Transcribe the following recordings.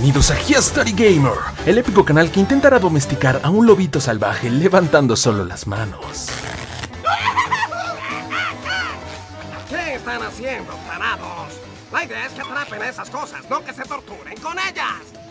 Bienvenidos a History Gamer, el épico canal que intentará domesticar a un lobito salvaje levantando solo las manos. ¿Qué están haciendo, tarados? La idea es que atrapen esas cosas, no que se torturen con ellas.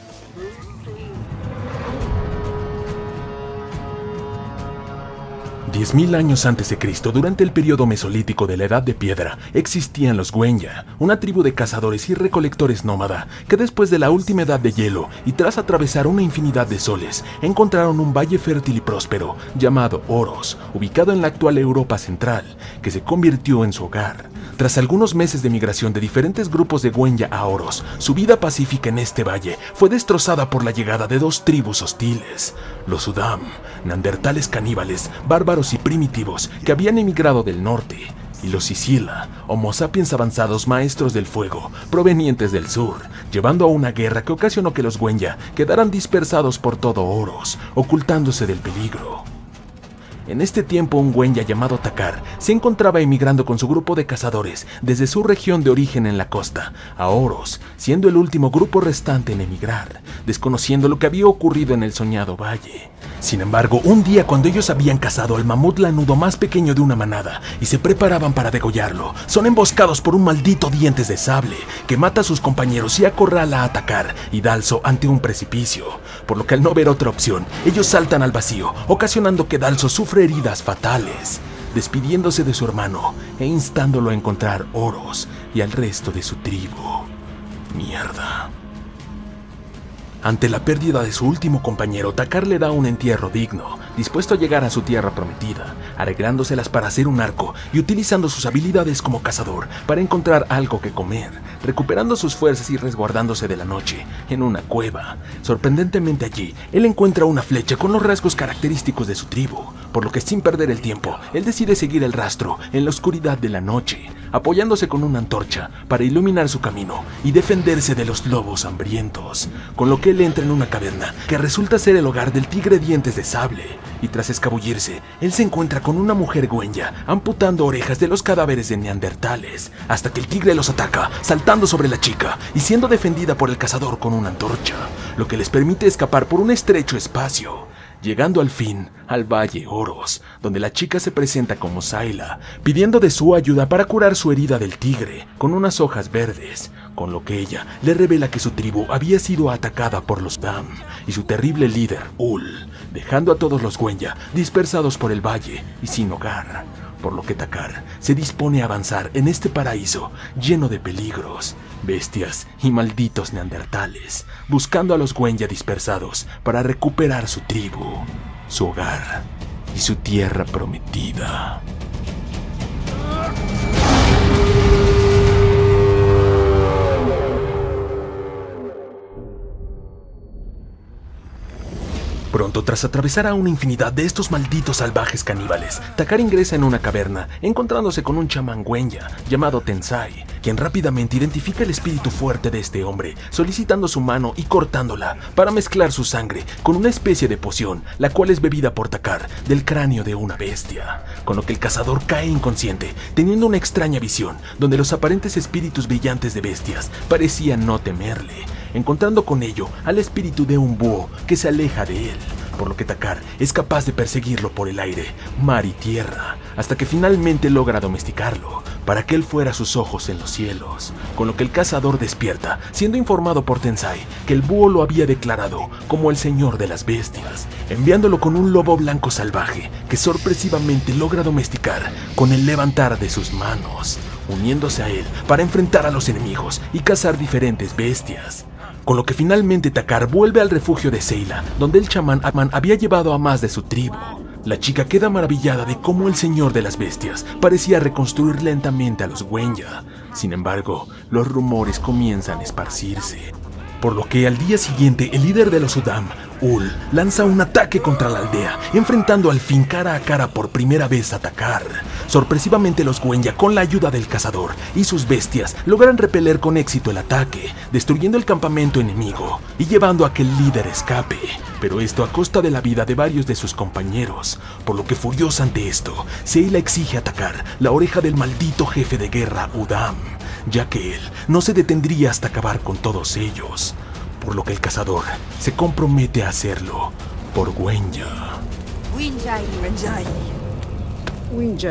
Diez mil años antes de Cristo, durante el periodo mesolítico de la Edad de Piedra, existían los Wenja, una tribu de cazadores y recolectores nómada, que después de la última edad de hielo y tras atravesar una infinidad de soles, encontraron un valle fértil y próspero, llamado Oros, ubicado en la actual Europa Central, que se convirtió en su hogar. Tras algunos meses de migración de diferentes grupos de Wenja a Oros, su vida pacífica en este valle fue destrozada por la llegada de dos tribus hostiles, los Udam, neandertales caníbales, bárbaros y primitivos que habían emigrado del norte, y los Izila, homo sapiens avanzados maestros del fuego, provenientes del sur, llevando a una guerra que ocasionó que los Wenja quedaran dispersados por todo Oros, ocultándose del peligro. En este tiempo, un Wenja llamado Takkar se encontraba emigrando con su grupo de cazadores desde su región de origen en la costa a Oros, siendo el último grupo restante en emigrar, desconociendo lo que había ocurrido en el soñado valle. Sin embargo, un día cuando ellos habían cazado al mamut lanudo más pequeño de una manada y se preparaban para degollarlo, son emboscados por un maldito dientes de sable que mata a sus compañeros y acorrala a Takkar y Dalso ante un precipicio, por lo que al no ver otra opción, ellos saltan al vacío, ocasionando que Dalso sufra heridas fatales, despidiéndose de su hermano e instándolo a encontrar Oros y al resto de su tribu. Mierda. Ante la pérdida de su último compañero, Takkar le da un entierro digno, dispuesto a llegar a su tierra prometida, arreglándoselas para hacer un arco y utilizando sus habilidades como cazador para encontrar algo que comer, recuperando sus fuerzas y resguardándose de la noche en una cueva. Sorprendentemente allí, él encuentra una flecha con los rasgos característicos de su tribu, por lo que sin perder el tiempo, él decide seguir el rastro en la oscuridad de la noche, apoyándose con una antorcha para iluminar su camino y defenderse de los lobos hambrientos, con lo que él entra en una caverna que resulta ser el hogar del tigre dientes de sable, y tras escabullirse, él se encuentra con una mujer Wenja amputando orejas de los cadáveres de neandertales, hasta que el tigre los ataca, saltando sobre la chica y siendo defendida por el cazador con una antorcha, lo que les permite escapar por un estrecho espacio, llegando al fin al Valle Oros, donde la chica se presenta como Sayla, pidiendo de su ayuda para curar su herida del tigre con unas hojas verdes, con lo que ella le revela que su tribu había sido atacada por los Dam y su terrible líder Ull, dejando a todos los Wenja dispersados por el valle y sin hogar, por lo que Takkar se dispone a avanzar en este paraíso lleno de peligros, bestias y malditos neandertales, buscando a los Wenja dispersados para recuperar su tribu, su hogar y su tierra prometida. Pronto, tras atravesar a una infinidad de estos malditos salvajes caníbales, Takkar ingresa en una caverna, encontrándose con un chamán Wenja llamado Tensay, quien rápidamente identifica el espíritu fuerte de este hombre, solicitando su mano y cortándola para mezclar su sangre con una especie de poción, la cual es bebida por Takkar del cráneo de una bestia, con lo que el cazador cae inconsciente, teniendo una extraña visión, donde los aparentes espíritus brillantes de bestias parecían no temerle, encontrando con ello al espíritu de un búho que se aleja de él, por lo que Takkar es capaz de perseguirlo por el aire, mar y tierra, hasta que finalmente logra domesticarlo, para que él fuera sus ojos en los cielos, con lo que el cazador despierta, siendo informado por Tensay que el búho lo había declarado como el señor de las bestias, enviándolo con un lobo blanco salvaje que sorpresivamente logra domesticar con el levantar de sus manos, uniéndose a él para enfrentar a los enemigos y cazar diferentes bestias, con lo que finalmente Takkar vuelve al refugio de Sayla, donde el chamán Aman había llevado a más de su tribu. La chica queda maravillada de cómo el señor de las bestias parecía reconstruir lentamente a los Wenja. Sin embargo, los rumores comienzan a esparcirse, por lo que al día siguiente el líder de los Udam, Ull, lanza un ataque contra la aldea, enfrentando al fin cara a cara por primera vez a Takkar. Sorpresivamente los Wenja, con la ayuda del cazador y sus bestias, logran repeler con éxito el ataque, destruyendo el campamento enemigo y llevando a que el líder escape, pero esto a costa de la vida de varios de sus compañeros, por lo que furiosa ante esto, Sayla exige a Takkar la oreja del maldito jefe de guerra Udam, ya que él no se detendría hasta acabar con todos ellos. por lo que el cazador se compromete a hacerlo por Wenja. Wenja.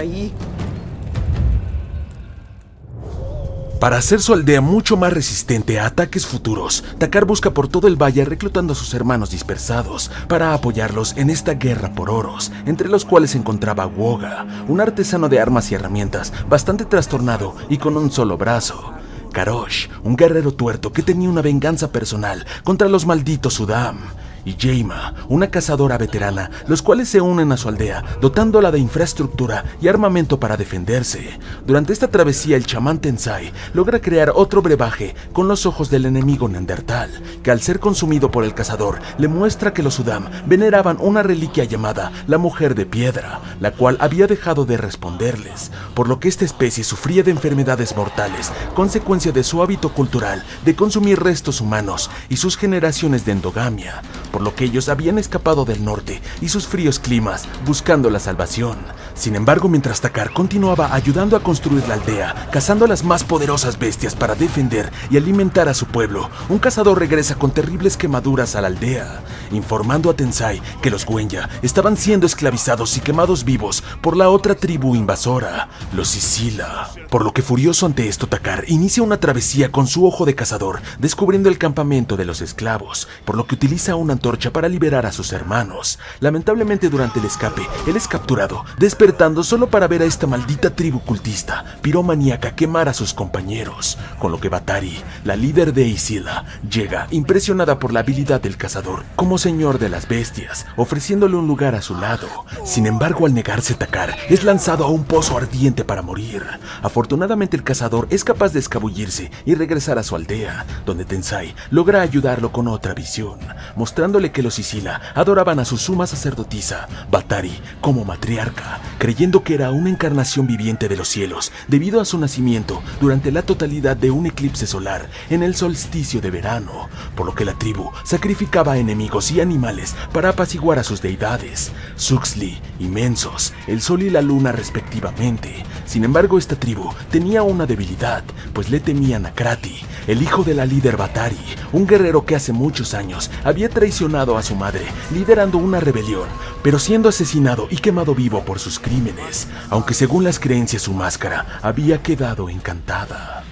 Para hacer su aldea mucho más resistente a ataques futuros, Takkar busca por todo el valle reclutando a sus hermanos dispersados para apoyarlos en esta guerra por Oros, entre los cuales se encontraba Woga, un artesano de armas y herramientas bastante trastornado y con un solo brazo. Karosh, un guerrero tuerto que tenía una venganza personal contra los malditos Udam, y Jayma, una cazadora veterana, los cuales se unen a su aldea, dotándola de infraestructura y armamento para defenderse. Durante esta travesía, el chamán Tensay logra crear otro brebaje con los ojos del enemigo neandertal, que al ser consumido por el cazador, le muestra que los Udam veneraban una reliquia llamada la Mujer de Piedra, la cual había dejado de responderles, por lo que esta especie sufría de enfermedades mortales, consecuencia de su hábito cultural de consumir restos humanos y sus generaciones de endogamia, por lo que ellos habían escapado del norte y sus fríos climas buscando la salvación. Sin embargo, mientras Takkar continuaba ayudando a construir la aldea, cazando a las más poderosas bestias para defender y alimentar a su pueblo, un cazador regresa con terribles quemaduras a la aldea, informando a Tensay que los Wenja estaban siendo esclavizados y quemados vivos por la otra tribu invasora, los Izila. Por lo que furioso ante esto, Takkar inicia una travesía con su ojo de cazador, descubriendo el campamento de los esclavos, por lo que utiliza una antorcha para liberar a sus hermanos. Lamentablemente, durante el escape, él es capturado, despertando solo para ver a esta maldita tribu cultista piromaníaca quemar a sus compañeros, con lo que Batari, la líder de Izila, llega impresionada por la habilidad del cazador como señor de las bestias, ofreciéndole un lugar a su lado. Sin embargo, al negarse, Takkar es lanzado a un pozo ardiente para morir. Afortunadamente, el cazador es capaz de escabullirse y regresar a su aldea, donde Tensay logra ayudarlo con otra visión, mostrándole que los Izila adoraban a su suma sacerdotisa, Batari, como matriarca, creyendo que era una encarnación viviente de los cielos debido a su nacimiento durante la totalidad de un eclipse solar en el solsticio de verano, por lo que la tribu sacrificaba enemigos y animales para apaciguar a sus deidades, Suxli y Mensos, el sol y la luna respectivamente. Sin embargo, esta tribu tenía una debilidad, pues le temían a Krati, el hijo de la líder Batari, un guerrero que hace muchos años había traicionado a su madre, liderando una rebelión, pero siendo asesinado y quemado vivo por sus crímenes, aunque según las creencias su máscara había quedado encantada.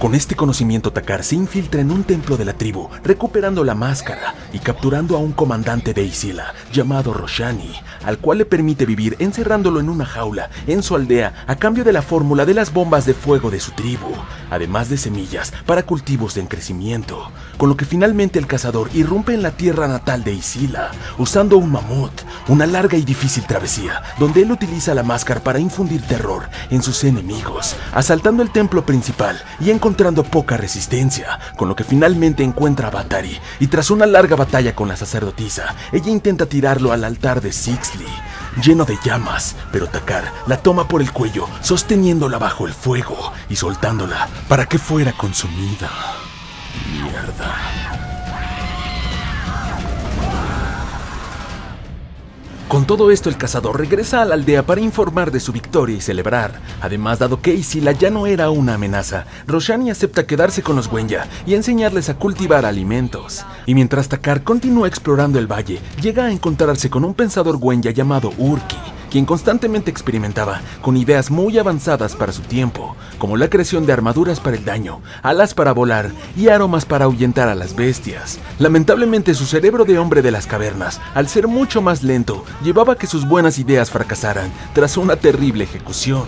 Con este conocimiento, Takkar se infiltra en un templo de la tribu, recuperando la máscara y capturando a un comandante de Izila llamado Roshani, al cual le permite vivir encerrándolo en una jaula en su aldea a cambio de la fórmula de las bombas de fuego de su tribu, además de semillas para cultivos en crecimiento, con lo que finalmente el cazador irrumpe en la tierra natal de Izila, usando un mamut, una larga y difícil travesía, donde él utiliza la máscara para infundir terror en sus enemigos, asaltando el templo principal y encontrando poca resistencia, con lo que finalmente encuentra a Batari, y tras una larga batalla con la sacerdotisa, ella intenta tirarlo al altar de Suxli, lleno de llamas, pero Takkar la toma por el cuello, sosteniéndola bajo el fuego y soltándola para que fuera consumida. Mierda. Con todo esto, el cazador regresa a la aldea para informar de su victoria y celebrar. Además, dado que Izila ya no era una amenaza, Roshani acepta quedarse con los Wenja y enseñarles a cultivar alimentos. Y mientras Takkar continúa explorando el valle, llega a encontrarse con un pensador Wenja llamado Urki, quien constantemente experimentaba con ideas muy avanzadas para su tiempo, como la creación de armaduras para el daño, alas para volar y aromas para ahuyentar a las bestias. Lamentablemente, su cerebro de hombre de las cavernas, al ser mucho más lento, llevaba a que sus buenas ideas fracasaran tras una terrible ejecución.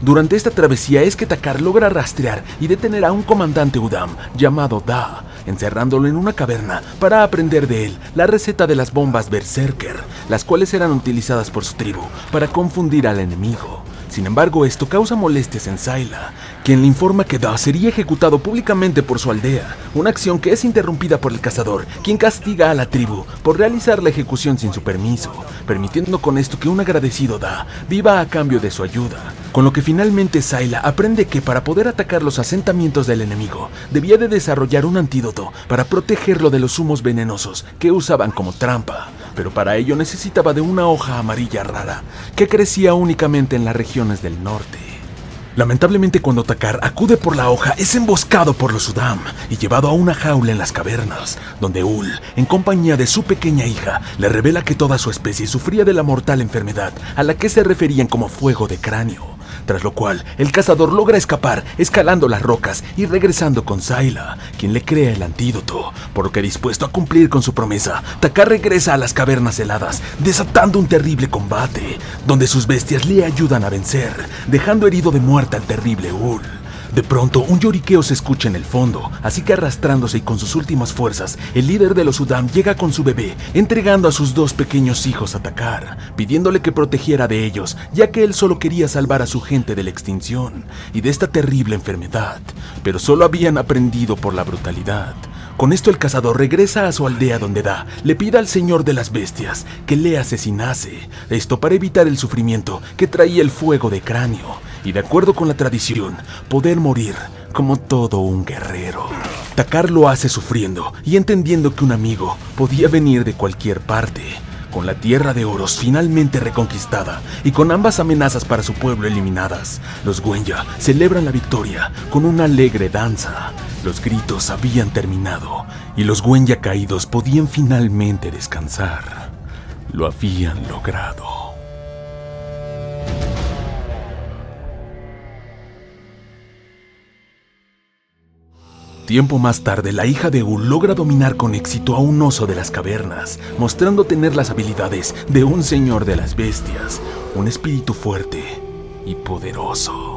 Durante esta travesía es que Takkar logra rastrear y detener a un comandante Udam llamado Dah, encerrándolo en una caverna para aprender de él la receta de las bombas berserker, las cuales eran utilizadas por su tribu para confundir al enemigo. Sin embargo, esto causa molestias en Sayla, quien le informa que Dah sería ejecutado públicamente por su aldea, una acción que es interrumpida por el cazador, quien castiga a la tribu por realizar la ejecución sin su permiso, permitiendo con esto que un agradecido Dah viva a cambio de su ayuda. Con lo que finalmente Sayla aprende que para poder atacar los asentamientos del enemigo, debía de desarrollar un antídoto para protegerlo de los humos venenosos que usaban como trampa, pero para ello necesitaba de una hoja amarilla rara que crecía únicamente en la región del norte. Lamentablemente, cuando Takkar acude por la hoja, es emboscado por los Udam y llevado a una jaula en las cavernas, donde Ull, en compañía de su pequeña hija, le revela que toda su especie sufría de la mortal enfermedad a la que se referían como fuego de cráneo, tras lo cual el cazador logra escapar escalando las rocas y regresando con Sayla, quien le crea el antídoto, por lo que dispuesto a cumplir con su promesa, Takkar regresa a las cavernas heladas, desatando un terrible combate, donde sus bestias le ayudan a vencer, dejando herido de muerte al terrible Ull. De pronto, un lloriqueo se escucha en el fondo, así que arrastrándose y con sus últimas fuerzas, el líder de los Udam llega con su bebé, entregando a sus dos pequeños hijos a Takkar, pidiéndole que protegiera de ellos, ya que él solo quería salvar a su gente de la extinción y de esta terrible enfermedad, pero solo habían aprendido por la brutalidad. Con esto el cazador regresa a su aldea donde Dah le pide al señor de las bestias que le asesinase, esto para evitar el sufrimiento que traía el fuego de cráneo, y de acuerdo con la tradición, poder morir como todo un guerrero. Takkar lo hace sufriendo y entendiendo que un amigo podía venir de cualquier parte. Con la tierra de Oros finalmente reconquistada y con ambas amenazas para su pueblo eliminadas, los Wenja celebran la victoria con una alegre danza. Los gritos habían terminado y los Wenja caídos podían finalmente descansar. Lo habían logrado. Tiempo más tarde, la hija de Ull logra dominar con éxito a un oso de las cavernas, mostrando tener las habilidades de un señor de las bestias, un espíritu fuerte y poderoso.